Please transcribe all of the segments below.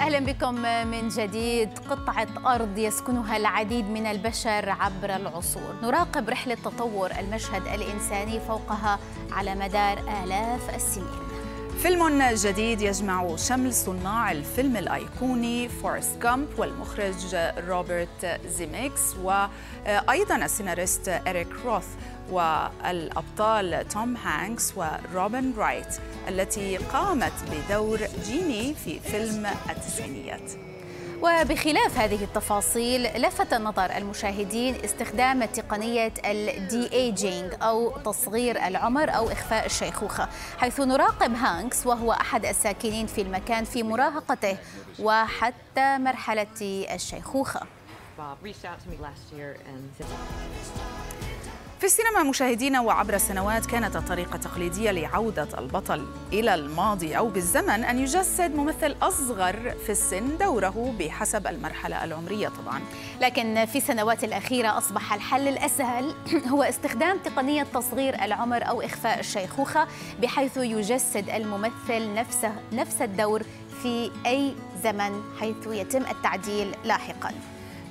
أهلا بكم من جديد. قطعة أرض يسكنها العديد من البشر عبر العصور، نراقب رحلة تطور المشهد الإنساني فوقها على مدار آلاف السنين. فيلم جديد يجمع شمل صناع الفيلم الأيقوني فورست غامب والمخرج روبرت زيميكس وأيضا السيناريست إريك روث والأبطال توم هانكس وروبن رايت التي قامت بدور جيني في فيلم التسعينيات. وبخلاف هذه التفاصيل، لفت النظر المشاهدين استخدام تقنية الدي ايجينج أو تصغير العمر أو إخفاء الشيخوخة، حيث نراقب هانكس وهو أحد الساكنين في المكان في مراهقته وحتى مرحلة الشيخوخة. في السينما مشاهدينا وعبر السنوات كانت الطريقة التقليدية لعودة البطل إلى الماضي أو بالزمن أن يجسد ممثل أصغر في السن دوره بحسب المرحلة العمرية طبعا. لكن في السنوات الأخيرة أصبح الحل الأسهل هو استخدام تقنية تصغير العمر أو إخفاء الشيخوخة، بحيث يجسد الممثل نفس الدور في أي زمن، حيث يتم التعديل لاحقا.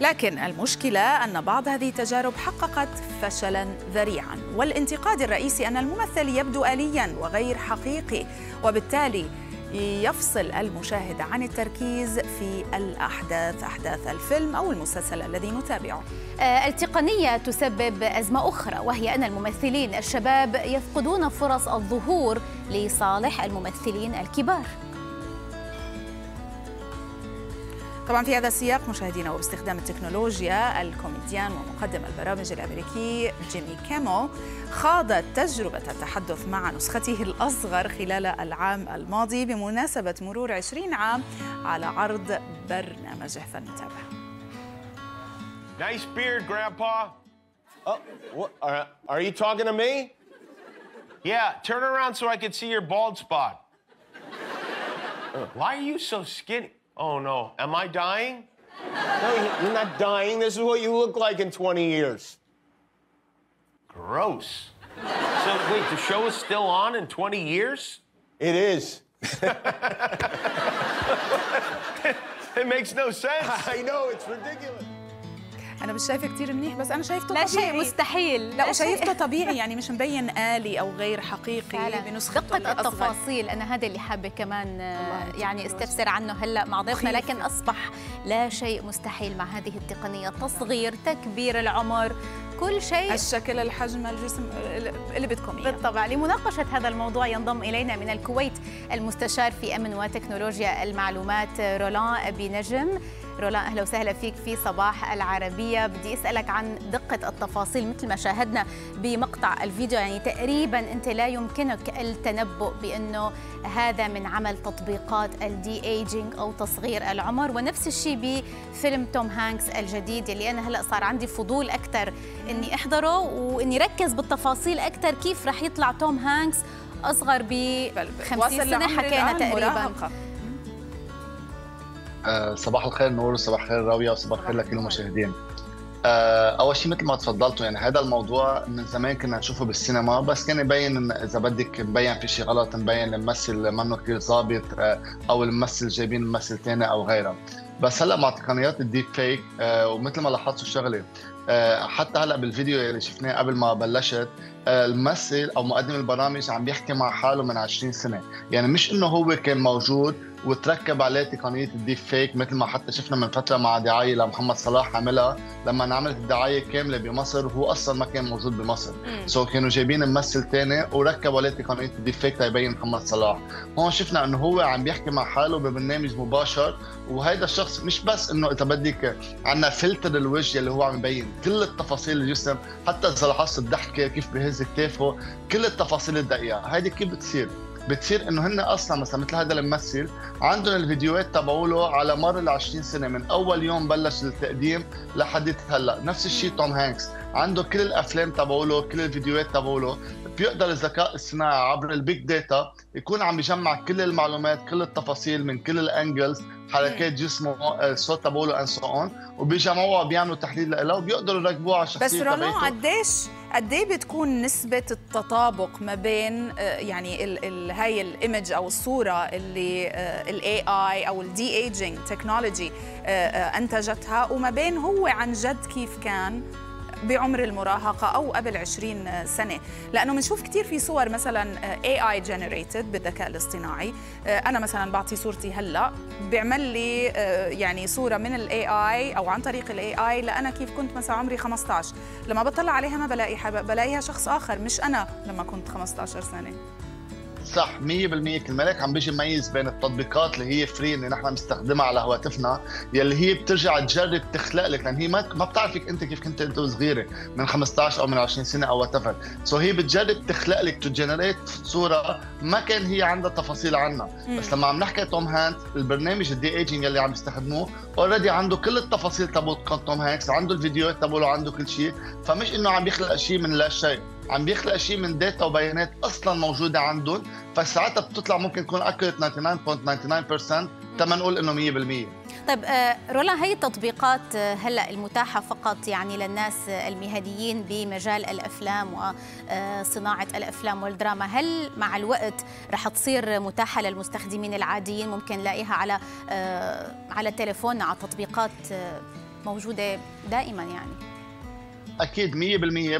لكن المشكلة أن بعض هذه التجارب حققت فشلاً ذريعاً، والانتقاد الرئيسي أن الممثل يبدو آلياً وغير حقيقي، وبالتالي يفصل المشاهد عن التركيز في أحداث الفيلم أو المسلسل الذي نتابعه. التقنية تسبب أزمة أخرى، وهي أن الممثلين الشباب يفقدون فرص الظهور لصالح الممثلين الكبار. طبعا في هذا السياق مشاهدينا وباستخدام التكنولوجيا، الكوميديان ومقدم البرامج الأمريكي جيمي كيمل خاض تجربة التحدث مع نسخته الأصغر خلال العام الماضي بمناسبة مرور 20 عام على عرض برنامجه، فنتابع. Nice beard, Grandpa. Oh, what, are you talking to me? Yeah, turn around so I can see your bald spot. Why are you so skinny? Oh no, am I dying? No, you're not dying. This is what you look like in 20 years. Gross. So wait, the show is still on in 20 years? It is. It makes no sense. I know, it's ridiculous. أنا مش شايفة كتير منيح، بس أنا شايفته طبيعي. لا شيء مستحيل. لا شايفته طبيعي، يعني مش مبين آلي أو غير حقيقي بنسخته الأصغر. دقة التفاصيل، أنا هذا اللي حابة كمان يعني استفسر عنه هلأ مع ضيفنا. لكن أصبح لا شيء مستحيل مع هذه التقنية، تصغير، تكبير العمر، كل شيء، الشكل، الحجم، الجسم اللي بدكم اياه. بالطبع. لمناقشة هذا الموضوع ينضم إلينا من الكويت المستشار في أمن وتكنولوجيا المعلومات رولان أبي نجم. رولان، أهلا وسهلا فيك في صباح العربية. بدي أسألك عن دقة التفاصيل مثل ما شاهدنا بمقطع الفيديو، يعني تقريبا أنت لا يمكنك التنبؤ بأنه هذا من عمل تطبيقات الدي ايجينج أو تصغير العمر. ونفس الشيء بفيلم توم هانكس الجديد اللي أنا هلأ صار عندي فضول أكثر إني أحضره وإني ركز بالتفاصيل أكثر، كيف راح يطلع توم هانكس أصغر ب50 سنة حكينا تقريبا. صباح الخير نور، صباح الخير راوية، وصباح الخير لكل المشاهدين. أول شيء مثل ما تفضلتوا، يعني هذا الموضوع من زمان كنا نشوفه بالسينما، بس كان يبين إن إذا بدك مبين في شيء غلط، مبين الممثل منه كثير ظابط، أو الممثل جايبين ممثل ثاني أو غيره. بس هلا مع تقنيات الديب فيك ومثل ما لاحظتوا الشغله، حتى هلا بالفيديو اللي شفناه قبل ما بلشت، الممثل او مقدم البرامج عم بيحكي مع حاله من 20 سنه، يعني مش انه هو كان موجود وتركب عليه تقنيه الديب فيك، مثل ما حتى شفنا من فتره مع دعايه لمحمد صلاح عملها لما انعملت الدعايه كامله بمصر وهو اصلا ما كان موجود بمصر. سو كانوا جايبين ممثل ثاني وركبوا عليه تقنيه الديب فيك تبين محمد صلاح. هون شفنا انه هو عم بيحكي مع حاله ببرنامج مباشر، وهذا الشخص مش بس انه اذا بدك عندنا فلتر الوجه اللي هو عم يبين كل التفاصيل الجسم، حتى اذا لاحظت الضحكه كيف بهز كتافه، كل التفاصيل الدقيقه، هيدي كيف بتصير انه هن اصلا مثل هذا الممثل عندهم الفيديوهات تبعوله على مر ال 20 سنه من اول يوم بلش التقديم لحد هلا. نفس الشيء توم هانكس عنده كل الافلام تبعوله، كل الفيديوهات تبعوله، بيقدر الذكاء الصناعي عبر البيج داتا يكون عم يجمع كل المعلومات، كل التفاصيل من كل الانجلز، حركات جسمه، الصوت تبعوله، ان سو اون، وبيجمعوها بيعملوا تحليل لها وبيقدروا يركبوها على الشخصيه تبعته. بس رونو، قديش قد ايه بتكون نسبة التطابق ما بين يعني هاي الايمج او الصورة اللي الاي اي او الدي ايجينج تكنولوجي انتجتها وما بين هو عن جد كيف كان بعمر المراهقة أو قبل 20 سنة؟ لأنه بنشوف كثير في صور مثلا AI generated بالذكاء الاصطناعي، أنا مثلا بعطي صورتي هلا بيعمل لي يعني صورة من ال AI أو عن طريق ال AI لأنا كيف كنت مثلا عمري 15، لما بطلع عليها ما بلاقيها شخص آخر مش أنا لما كنت 15 سنة. صح 100% كلامك. عم بيجي مميز بين التطبيقات اللي هي فري اللي نحن بنستخدمها على هواتفنا يلي هي بترجع تجرب تخلق لك، لان هي ما بتعرفك انت كيف كنت انت وصغيره من 15 او من 20 سنه او وات ايفر، سو هي بتجرب تخلق لك تجنريت صوره ما كان هي عندها تفاصيل عنها. بس لما عم نحكي توم هانكس، البرنامج الدي ايجينج اللي عم يستخدموه اوريدي عنده كل التفاصيل تبعت توم هانكس، عنده الفيديوهات تبعه، عنده كل شيء، فمش انه عم يخلق شيء من لا شيء، عم بيخلق شيء من داتا وبيانات اصلا موجوده عندهم، فساعتها بتطلع ممكن تكون اكيوريت 99.99% تما نقول انه 100%. طيب رولا، هي التطبيقات هلا المتاحه فقط يعني للناس المهنيين بمجال الافلام وصناعه الافلام والدراما، هل مع الوقت رح تصير متاحه للمستخدمين العاديين؟ ممكن نلاقيها على تليفوننا، على تطبيقات موجوده دائما يعني؟ اكيد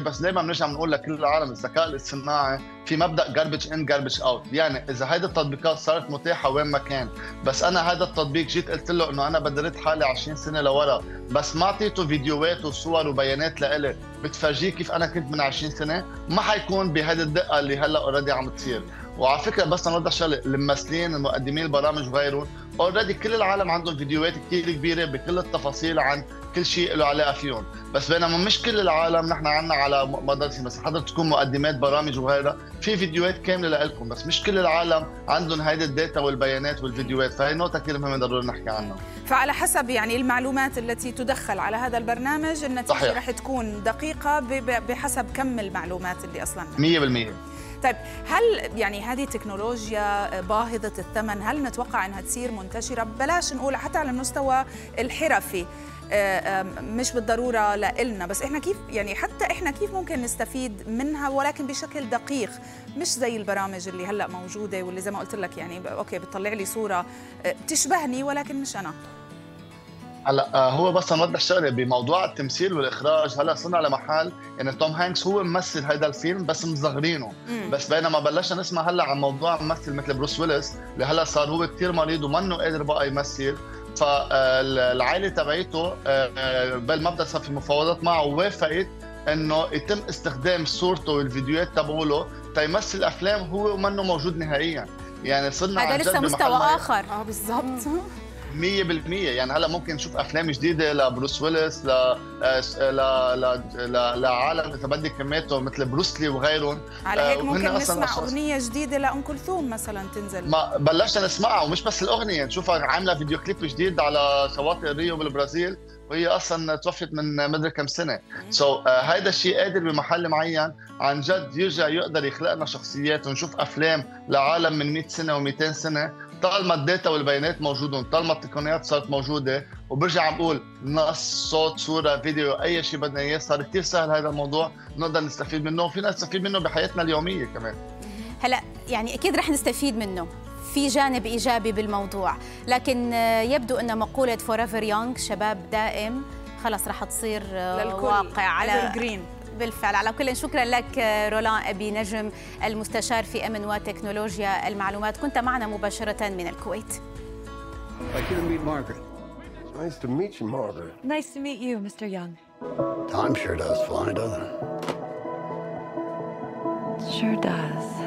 100%. بس دائما بنرجع بنقول لكل العالم الذكاء الاصطناعي في مبدا garbage in garbage out، يعني اذا هيدي التطبيقات صارت متاحه وين ما كان، بس انا هذا التطبيق جيت قلت له انه انا بدي رد حالي 20 سنه لورا، بس ما اعطيته فيديوهات وصور وبيانات لإلي بتفرجيه كيف انا كنت من 20 سنه، ما حيكون بهذه الدقه اللي هلا اوريدي عم تصير. وعلى فكره بس نوضح شغله، الممثلين المقدمين البرامج وغيرهم اوريدي كل العالم عندهم فيديوهات كثير كبيره بكل التفاصيل عن كل شيء له علاقه فيهم، بس بينما مش كل العالم نحن عندنا على مدارس، بس حضرتكم مقدمات برامج وغيرها في فيديوهات كامله لكم، بس مش كل العالم عندهم هيدي الداتا والبيانات والفيديوهات، فهي نقطه كثير مهمه ضروري نحكي عنها. فعلى حسب يعني المعلومات التي تدخل على هذا البرنامج النتيجه رح تكون دقيقه بحسب كم المعلومات اللي اصلا 100%. طيب هل يعني هذه تكنولوجيا باهظه الثمن، هل نتوقع انها تصير منتشره؟ بلاش نقول حتى على المستوى الحرفي، مش بالضرورة لإلنا، بس إحنا كيف يعني حتى إحنا كيف ممكن نستفيد منها ولكن بشكل دقيق، مش زي البرامج اللي هلأ موجودة واللي زي ما قلت لك يعني أوكي بتطلع لي صورة بتشبهني ولكن مش أنا. هلا هو بس نوضح شغله بموضوع التمثيل والاخراج، هلا صرنا على محل يعني توم هانكس هو ممثل هذا الفيلم بس مصغرينه، بس بينما بلشنا نسمع هلا عن موضوع ممثل مثل بروس ويلس اللي هلا صار هو كثير مريض ومنه قادر بقى يمثل، فالعائله تبعيته بالمبدا صار في مفاوضات معه ووافقت انه يتم استخدام صورته والفيديوهات تبعوله تيمثل افلام هو ومنه موجود نهائيا. يعني صرنا هذا لسه مستوى اخر. بالضبط 100%. يعني هلا ممكن نشوف افلام جديده لبروس ويلس لعالم تبدي كمياته مثل بروسلي وغيرهم، على هيك ممكن نسمع اغنيه جديده لام كلثوم مثلا تنزل، ما بلشنا نسمعها، ومش بس الاغنيه نشوفها عامله فيديو كليب جديد على شواطئ ريو بالبرازيل وهي اصلا توفت من ما ادري كم سنه. سو هيدا الشيء قادر بمحل معين عن جد يرجع يقدر يخلق لنا شخصيات ونشوف افلام لعالم من 100 سنه و200 سنه، طالما الداتا والبيانات موجودة، طالما التقنيات صارت موجودة. وبرجع عم بقول نص، صوت، صورة، فيديو، أي شيء بدنا إياه، صار كثير سهل هذا الموضوع، نقدر نستفيد منه وفينا نستفيد منه بحياتنا اليومية كمان. هلا يعني أكيد رح نستفيد منه، في جانب إيجابي بالموضوع، لكن يبدو أن مقولة forever young شباب دائم خلص رح تصير واقع على الجرين. بالفعل. على كل شكرا لك رولان أبي نجم، المستشار في أمن وتكنولوجيا المعلومات، كنت معنا مباشرة من الكويت. Nice to meet you, Margaret. Nice to meet you, Mr. Young. Time sure does fly, doesn't it? Sure does.